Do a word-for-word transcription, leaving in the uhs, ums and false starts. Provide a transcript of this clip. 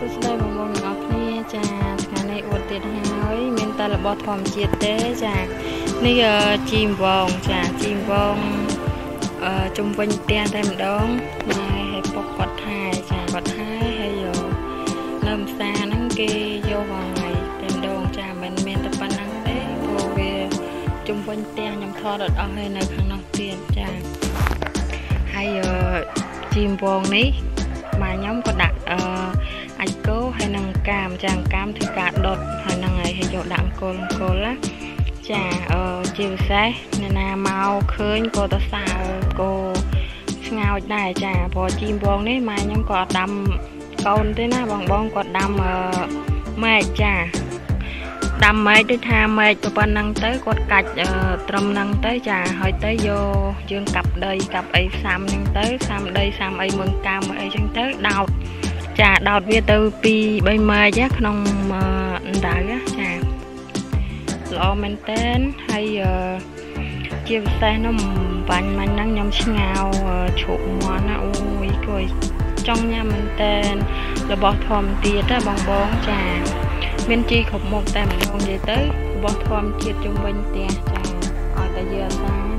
สวัสดี mà nhóm có đặt uh, anh cố hay năng cam chàng cam thì cả đột hay năng ngày hay chỗ đặng cô cô lá chà uh, chiều sáng nên là mau khơi cô ta xào cô ngào này chà bò chim bông đấy mà nhóm có đâm con thế na bằng bông có đâm uh, mẹ chà đâm mẹ tới tha mẹ tụi con năng tới quạt cạch uh, trầm năng tới chà hỏi tới vô dương cặp đây cặp ấy xăm năng tới xăm đây xăm ấy mừng cam ấy chân tới đào chà đào bia từ pi bay mẹ giác nông uh, đá chà lo men tên hay uh, chiều xe nó vành mình năng nhóm xin ngào uh, chụp món nó ui cười trong nhà mình tên là bỏ thòm tía ra bằng bông chà mình chỉ không một tầm đồng về tới bỏ thom chia chung bên tiền chàng ở tại giờ ta